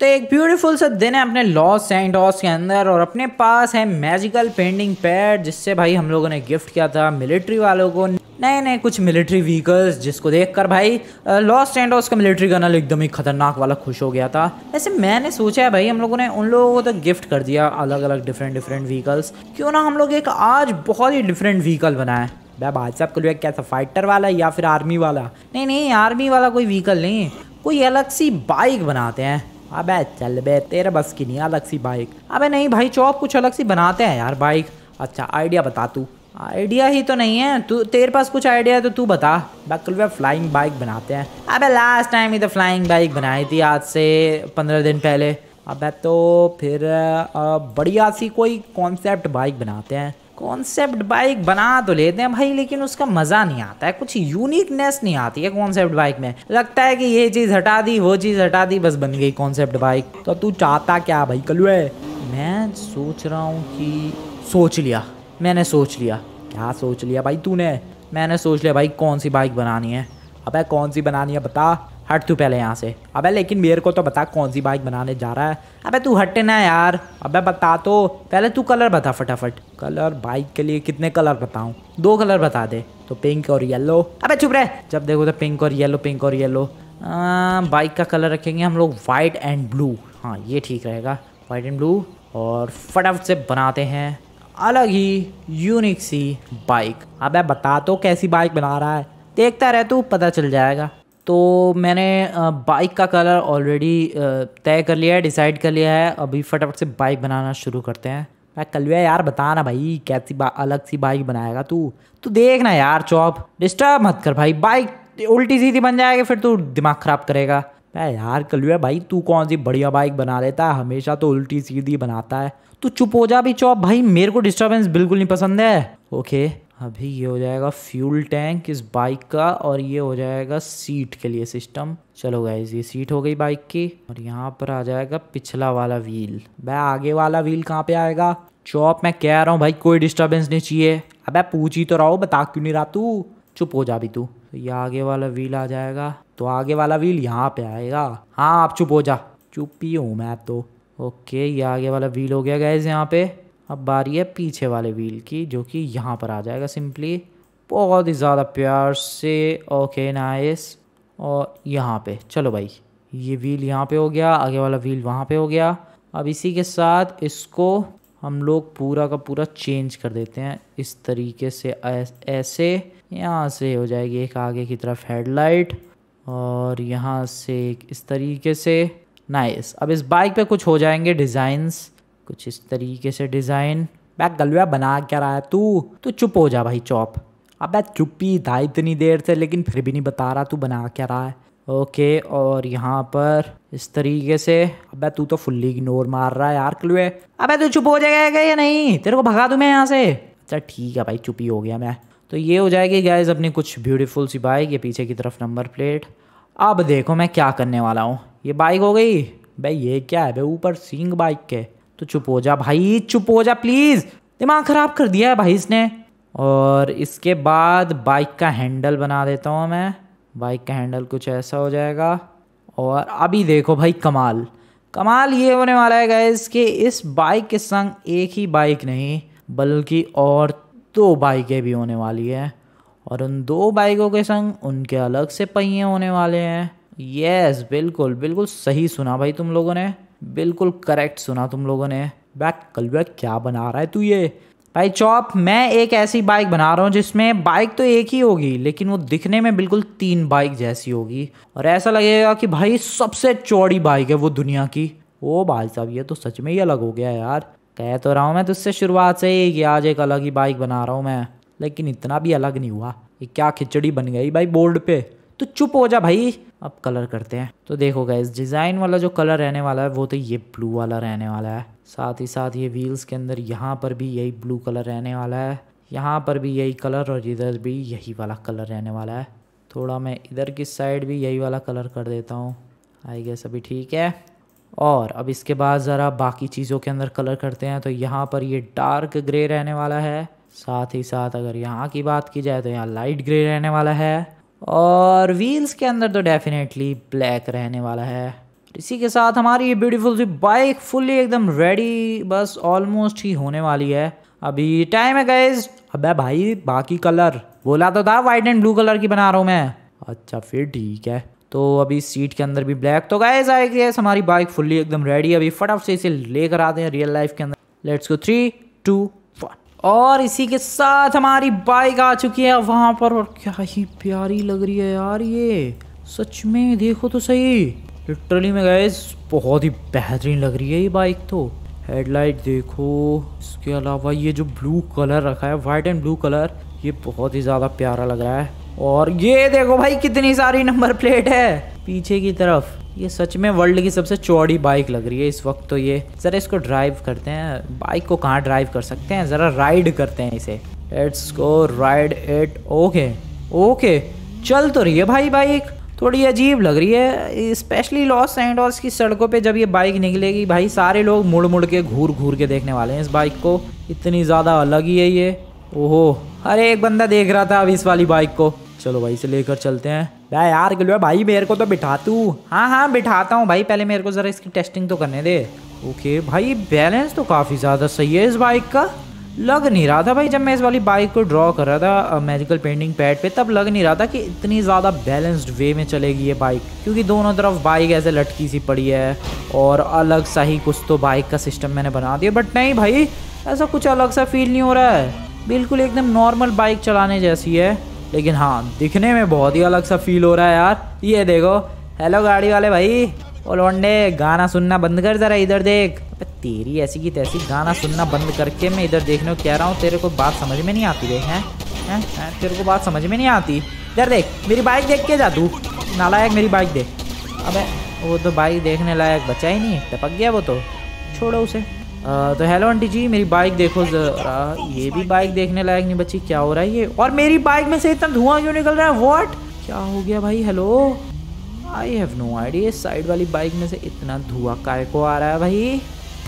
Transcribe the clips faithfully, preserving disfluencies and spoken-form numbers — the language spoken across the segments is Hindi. तो एक ब्यूटीफुल सा दिन है अपने लॉस सैंडोस के अंदर और अपने पास है मैजिकल पेंटिंग पैड, जिससे भाई हम लोगों ने गिफ्ट किया था मिलिट्री वालों को नए नए कुछ मिलिट्री व्हीकल्स, जिसको देखकर भाई लॉस सैंडोस का मिलिट्री कर्नल एकदम ही खतरनाक वाला खुश हो गया था। ऐसे मैंने सोचा है भाई हम लोगों ने उन लोगों को तो गिफ्ट कर दिया अलग अलग डिफरेंट डिफरेंट व्हीकल्स, क्यों ना हम लोग एक आज बहुत ही डिफरेंट व्हीकल बनाए। भाई साहब को लिया क्या था, फाइटर वाला या फिर आर्मी वाला? नहीं नहीं आर्मी वाला कोई व्हीकल नहीं, कोई अलग सी बाइक बनाते हैं। अबे चल बे, तेरे बस की नहीं अलग सी बाइक। अबे नहीं भाई चौप, कुछ अलग सी बनाते हैं यार बाइक। अच्छा आइडिया बता, तू आइडिया ही तो नहीं है, तू तेरे पास कुछ आइडिया है तो तू बता। बकलवे फ्लाइंग बाइक बनाते हैं। अबे लास्ट टाइम ही तो फ्लाइंग बाइक बनाई थी आज से पंद्रह दिन पहले। अबे तो फिर बढ़िया सी कोई कॉन्सेप्ट बाइक बनाते हैं। कॉन्सेप्ट बाइक बना तो लेते हैं भाई, लेकिन उसका मज़ा नहीं आता है, कुछ यूनिकनेस नहीं आती है कॉन्सेप्ट बाइक में। लगता है कि ये चीज़ हटा दी वो चीज़ हटा दी, बस बन गई कॉन्सेप्ट बाइक। तो तू चाहता क्या भाई कलुए? मैं सोच रहा हूँ कि सोच लिया मैंने सोच लिया क्या सोच लिया भाई तूने? मैंने सोच लिया भाई कौन सी बाइक बनानी है। अबे कौन सी बनानी है बता, हट तू पहले यहाँ से। अबे लेकिन मेरे को तो बता कौन सी बाइक बनाने जा रहा है। अबे तू हटे ना यार। अबे बता तो पहले, तू कलर बता फटाफट। कलर बाइक के लिए कितने कलर बताऊँ? दो कलर बता दे तो, पिंक और येलो। अबे चुप रहे, जब देखो तो पिंक और येलो पिंक और येलो। बाइक का कलर रखेंगे हम लोग वाइट एंड ब्लू, हाँ ये ठीक रहेगा, वाइट एंड ब्लू। और फटाफट से बनाते हैं अलग ही यूनिक सी बाइक। अबे बता तो कैसी बाइक बना रहा है, देखता रह तू, पता चल जाएगा। तो मैंने बाइक का कलर ऑलरेडी तय कर लिया है, डिसाइड कर लिया है। अभी फटाफट से बाइक बनाना शुरू करते हैं। मैं कलवे यार बताना भाई कैसी अलग सी बाइक बनाएगा तू? तू देखना यार चौप, डिस्टर्ब मत कर भाई, बाइक उल्टी सीधी बन जाएगी फिर तू दिमाग ख़राब करेगा। मैं यार कलवे भाई तू कौन सी बढ़िया बाइक बना लेता है, हमेशा तो उल्टी सीधी बनाता है। तू चुप हो जा भी चौप, भाई मेरे को डिस्टर्बेंस बिल्कुल नहीं पसंद है। ओके अभी ये हो जाएगा फ्यूल टैंक इस बाइक का, और ये हो जाएगा सीट के लिए सिस्टम। चलो गाइस ये सीट हो गई बाइक की, और यहाँ पर आ जाएगा पिछला वाला व्हील। भाई आगे वाला व्हील कहाँ पे आएगा चौप? मैं कह रहा हूँ भाई कोई डिस्टर्बेंस नहीं चाहिए। अबे पूछ ही तो रहा हूँ, बता क्यों नहीं रहा तू? चुप हो जा भी तू। तो ये आगे वाला व्हील आ जाएगा, तो आगे वाला व्हील यहाँ पे आएगा। हाँ आप चुप हो जा, चुप ही हूँ मैं तो। ओके ये आगे वाला व्हील हो गया गाइस यहाँ पे। अब बारी है पीछे वाले व्हील की, जो कि यहाँ पर आ जाएगा सिंपली, बहुत ही ज़्यादा प्यार से। ओके नाइस, और यहाँ पे चलो भाई ये व्हील यहाँ पे हो गया, आगे वाला व्हील वहाँ पे हो गया। अब इसी के साथ इसको हम लोग पूरा का पूरा चेंज कर देते हैं इस तरीके से, ऐसे। यहाँ से हो जाएगी एक आगे की तरफ हेडलाइट, और यहाँ से इस तरीके से। नाइस, अब इस बाइक पर कुछ हो जाएंगे डिज़ाइंस, कुछ इस तरीके से डिज़ाइन। बैग गलवा बना क्या रहा है तू? तू चुप हो जा भाई चौप। अबे चुप ही था इतनी देर से, लेकिन फिर भी नहीं बता रहा तू बना क्या रहा है। ओके और यहाँ पर इस तरीके से। अबे तू तो फुल्ली इग्नोर मार रहा है यार कलुए। अबे तू चुप हो जाएगा या नहीं, तेरे को भगा दूँ मैं यहाँ से? अच्छा ठीक है भाई चुप ही हो गया मैं तो। ये हो जाएगी गाइज अपनी कुछ ब्यूटीफुल सी बाइक, ये पीछे की तरफ नंबर प्लेट। अब देखो मैं क्या करने वाला हूँ। ये बाइक हो गई भाई, ये क्या है भाई ऊपर सींग बाइक के? तो चुप हो जा भाई, चुप हो जा प्लीज़, दिमाग ख़राब कर दिया है भाई इसने। और इसके बाद बाइक का हैंडल बना देता हूँ मैं। बाइक का हैंडल कुछ ऐसा हो जाएगा, और अभी देखो भाई कमाल। कमाल ये होने वाला है गाइस कि इस बाइक के संग एक ही बाइक नहीं बल्कि और दो बाइकें भी होने वाली है, और उन दो बाइकों के संग उनके अलग से पहिए होने वाले हैं। यस बिल्कुल बिल्कुल सही सुना भाई तुम लोगों ने, बिल्कुल करेक्ट सुना तुम लोगों ने। बैक कलवे क्या बना रहा है तू ये? भाई चौप मैं एक ऐसी बाइक बना रहा हूँ जिसमें बाइक तो एक ही होगी, लेकिन वो दिखने में बिल्कुल तीन बाइक जैसी होगी, और ऐसा लगेगा कि भाई सबसे चौड़ी बाइक है वो दुनिया की। ओ भाई साहब ये तो सच में ही अलग हो गया यार। कह तो रहा हूँ मैं तुझसे शुरुआत से ही कि आज एक अलग ही बाइक बना रहा हूँ मैं, लेकिन इतना भी अलग नहीं हुआ। ये क्या खिचड़ी बन गई भाई बोर्ड पे? तो चुप हो जा भाई। अब कलर करते हैं। तो देखो गाइस डिज़ाइन वाला जो कलर रहने वाला है वो तो ये ब्लू वाला रहने वाला है, साथ ही साथ ये व्हील्स के अंदर यहाँ पर भी यही ब्लू कलर रहने वाला है, यहाँ पर भी यही कलर, और इधर भी यही वाला कलर रहने वाला है। थोड़ा मैं इधर की साइड भी यही वाला कलर कर देता हूँ, आई गेस अभी ठीक है। और अब इसके बाद ज़रा बाकी चीज़ों के अंदर कलर करते हैं। तो यहाँ पर ये डार्क ग्रे रहने वाला है, साथ ही साथ अगर यहाँ की बात की जाए तो यहाँ लाइट ग्रे रहने वाला है, और व्हील्स के अंदर तो डेफिनेटली ब्लैक रहने वाला है। इसी के साथ हमारी ये ब्यूटीफुल सी बाइक फुल्ली एकदम रेडी, बस ऑलमोस्ट ही होने वाली है। अभी टाइम है गाइस। अबे भाई बाकी कलर बोला तो था वाइट एंड ब्लू कलर की बना रहा हूँ मैं। अच्छा फिर ठीक है, तो अभी सीट के अंदर भी ब्लैक। तो गाइस आई गेस हमारी बाइक फुल्ली एकदम रेडी है। अभी फटाफट से इसे लेकर आते हैं रियल लाइफ के अंदर। Let's go, three two one. और इसी के साथ हमारी बाइक आ चुकी है वहाँ पर, और क्या ही प्यारी लग रही है यार ये, सच में देखो तो सही। लिटरली में गाइस बहुत ही बेहतरीन लग रही है ये बाइक। तो हेडलाइट देखो, इसके अलावा ये जो ब्लू कलर रखा है, वाइट एंड ब्लू कलर, ये बहुत ही ज़्यादा प्यारा लग रहा है। और ये देखो भाई कितनी सारी नंबर प्लेट है पीछे की तरफ। ये सच में वर्ल्ड की सबसे चौड़ी बाइक लग रही है इस वक्त तो ये। ज़रा इसको ड्राइव करते हैं, बाइक को कहाँ ड्राइव कर सकते हैं, ज़रा राइड करते हैं इसे। Let's go ride it. Okay okay चल तो रही है भाई बाइक, थोड़ी अजीब लग रही है स्पेशली लॉस सैंडोस की सड़कों पे जब ये बाइक निकलेगी। भाई सारे लोग मुड़ मुड़ के घूर घूर के देखने वाले हैं इस बाइक को, इतनी ज़्यादा अलग ही है ये। ओहो, अरे एक बंदा देख रहा था अब इस वाली बाइक को। चलो भाई इसे लेकर चलते हैं। भाई यार गिलो भाई मेरे को तो बिठा तू। हाँ हाँ बिठाता हूँ भाई, पहले मेरे को ज़रा इसकी टेस्टिंग तो करने दे। ओके भाई बैलेंस तो काफ़ी ज़्यादा सही है इस बाइक का। लग नहीं रहा था भाई जब मैं इस वाली बाइक को ड्रॉ कर रहा था मैजिकल पेंटिंग पैड पे, तब लग नहीं रहा था कि इतनी ज़्यादा बैलेंस्ड वे में चलेगी ये बाइक, क्योंकि दोनों तरफ बाइक ऐसे लटकी सी पड़ी है और अलग सा ही कुछ तो बाइक का सिस्टम मैंने बना दिया। बट नहीं भाई ऐसा कुछ अलग सा फील नहीं हो रहा है, बिल्कुल एकदम नॉर्मल बाइक चलाने जैसी है। लेकिन हाँ दिखने में बहुत ही अलग सा फील हो रहा है यार। ये देखो, हेलो गाड़ी वाले भाई, ओ लौंडे गाना सुनना बंद कर, ज़रा इधर देख। तेरी ऐसी की तैसी गाना सुनना बंद करके मैं इधर देखने को कह रहा हूँ, तेरे को बात समझ में नहीं आती देख। हैं हैं है? तेरे को बात समझ में नहीं आती, इधर देख मेरी बाइक देख के जा तू नालायक, मेरी बाइक देख। अबे वो तो बाइक देखने लायक बचा ही नहीं, टपक गया वो तो, छोड़ो उसे। आ, तो हेलो आंटी जी मेरी बाइक देखो जरा, ये भी बाइक देखने लायक नहीं बची। क्या हो रहा है ये, और मेरी बाइक में से इतना धुआं क्यों निकल रहा है, वॉट क्या हो गया भाई। Hello I have no idea, side वाली बाइक में से इतना धुआं काय को आ रहा है भाई,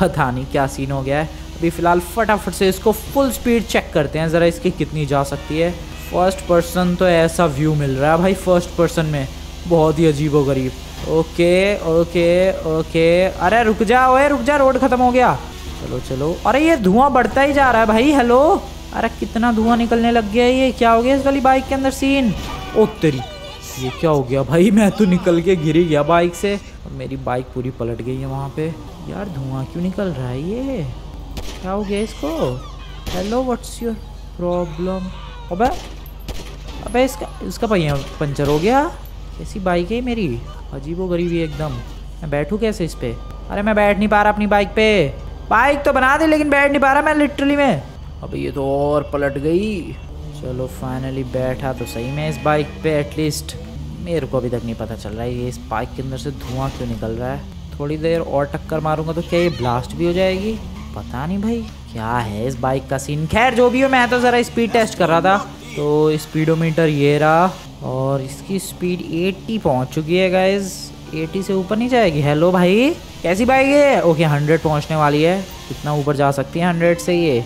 पता नहीं क्या सीन हो गया है। अभी फिलहाल फटाफट से इसको फुल स्पीड चेक करते हैं ज़रा इसकी कितनी जा सकती है। फर्स्ट पर्सन तो ऐसा व्यू मिल रहा है भाई, फर्स्ट पर्सन में बहुत ही अजीबोगरीब। ओके ओके ओके, अरे रुक जा ओए रुक जा, रोड ख़त्म हो गया। चलो चलो, अरे ये धुआं बढ़ता ही जा रहा है भाई। हेलो, अरे कितना धुआं निकलने लग गया ये, क्या हो गया इस वाली बाइक के अंदर सीन। ओ तेरी, ये क्या हो गया भाई, मैं तो निकल के गिर गया बाइक से और मेरी बाइक पूरी पलट गई है वहाँ पे। यार धुआं क्यों निकल रहा है ये, क्या हो गया इसको। Hello what's your problem. अबे अबे इसका इसका पहिया पंचर हो गया। कैसी बाइक है मेरी, अजीबोगरीब है एकदम। मैं बैठूँ कैसे इस पर, अरे मैं बैठ नहीं पा रहा अपनी बाइक पे। बाइक तो बना दी लेकिन बैठ नहीं पा रहा मैं लिटरली में। अबे ये तो और पलट गई। चलो फाइनली बैठा तो सही मैं इस बाइक पे। एटलीस्ट मेरे को अभी तक नहीं पता चल रहा है ये इस बाइक के अंदर से धुआं क्यों निकल रहा है। थोड़ी देर और टक्कर मारूंगा तो क्या ये ब्लास्ट भी हो जाएगी, पता नहीं भाई क्या है इस बाइक का सीन। खैर जो भी हो, मैं तो ज़रा स्पीड टेस्ट कर रहा था, तो स्पीडोमीटर ये रहा और इसकी स्पीड एट्टी पहुँच चुकी है गाइज, एट्टी से ऊपर नहीं जाएगी। हेलो भाई कैसी बाइक है। ओके हंड्रेड पहुँचने वाली है, कितना ऊपर जा सकती है हंड्रेड से ये।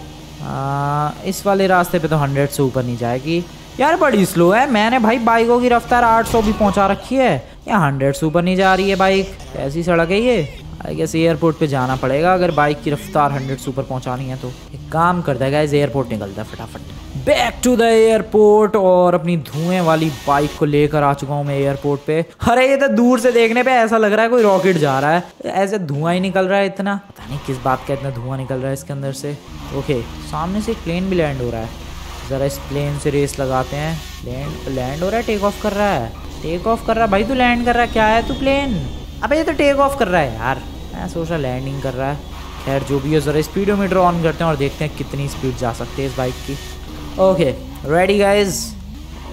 आ, इस वाले रास्ते पे तो हंड्रेड से ऊपर नहीं जाएगी यार, बड़ी स्लो है। मैंने भाई बाइकों की रफ्तार आठ सौ भी पहुंचा रखी है, या हंड्रेड से ऊपर नहीं जा रही है बाइक। ऐसी सड़क है ये, आई गेस एयरपोर्ट पे जाना पड़ेगा अगर बाइक की रफ्तार हंड्रेड से ऊपर पहुंचानी है। तो एक काम करता है गाइस, एयरपोर्ट निकलता है फटाफट, बैक टू द एयरपोर्ट। और अपनी धुएं वाली बाइक को लेकर आ चुका हूँ मैं एयरपोर्ट पे। अरे ये तो दूर से देखने पे ऐसा लग रहा है कोई रॉकेट जा रहा है, ऐसे धुआं ही निकल रहा है इतना, पता नहीं किस बात का इतना धुआं निकल रहा है इसके अंदर से। ओके सामने से प्लेन भी लैंड हो रहा है, ज़रा इस प्लेन से रेस लगाते हैं। लैंड लैंड हो रहा है, टेक ऑफ कर रहा है, टेक ऑफ कर रहा है भाई, तू लैंड कर रहा है, क्या है तू प्लेन। अबे ये तो टेक ऑफ कर रहा है यार, मैं सोच रहा लैंडिंग कर रहा है। खैर जो भी है, ज़रा स्पीडोमीटर ऑन करते हैं और देखते हैं कितनी स्पीड जा सकती है इस बाइक की। Okay ready guys.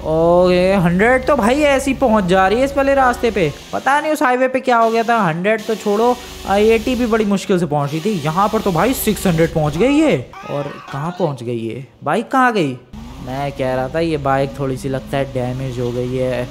Okay hundred तो भाई ऐसी पहुंच जा रही है इस वाले रास्ते पे, पता नहीं उस हाईवे पे क्या हो गया था। हंड्रेड तो छोड़ो, एटी भी बड़ी मुश्किल से पहुंच रही थी, यहाँ पर तो भाई सिक्स हंड्रेड पहुँच गई है। और कहाँ पहुँच गई ये बाइक, कहाँ गई। मैं कह रहा था ये बाइक थोड़ी सी लगता है डैमेज हो गई है,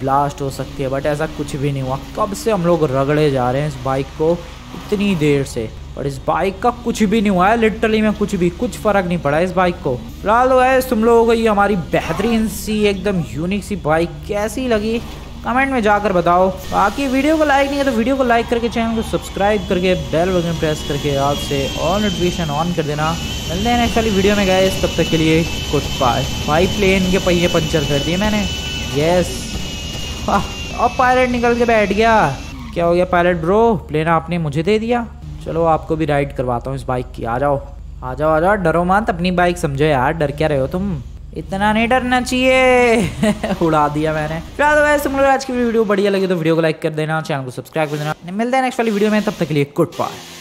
ब्लास्ट हो सकती है, बट ऐसा कुछ भी नहीं हुआ। कब से हम लोग रगड़े जा रहे हैं इस बाइक को इतनी देर से, और इस बाइक का कुछ भी नहीं हुआ है लिटरली में, कुछ भी कुछ फ़र्क नहीं पड़ा इस बाइक को। फिलहाल तुम लोगों को ये हमारी बेहतरीन सी एकदम यूनिक सी बाइक कैसी लगी कमेंट में जाकर बताओ। बाकी वीडियो को लाइक नहीं है तो वीडियो को लाइक करके चैनल को सब्सक्राइब करके बेल बटन प्रेस करके आपसे ऑल नोटिफिकेशन ऑन कर देना। मिलते हैं नेक्स्ट वाली वीडियो में गाइस, तब तक के लिए गुड बाय। भाई प्लेन के पहिए पंचर कर दिए मैंने, यस। अब पायलट निकल के बैठ गया, क्या हो गया पायलट ब्रो, प्लेन आपने मुझे दे दिया। चलो आपको भी राइड करवाता हूँ इस बाइक की, आ जाओ आ जाओ आ जाओ। डरो मत, अपनी बाइक समझो यार, डर क्या रहे हो तुम, इतना नहीं डरना चाहिए। उड़ा दिया मैंने। फिलहाल वैसे तुम लोग आज की वीडियो बढ़िया लगी तो वीडियो को लाइक कर देना, चैनल को सब्सक्राइब कर देना। मिलते हैं नेक्स्ट वाली वीडियो में, तब तक के लिए गुड बाय।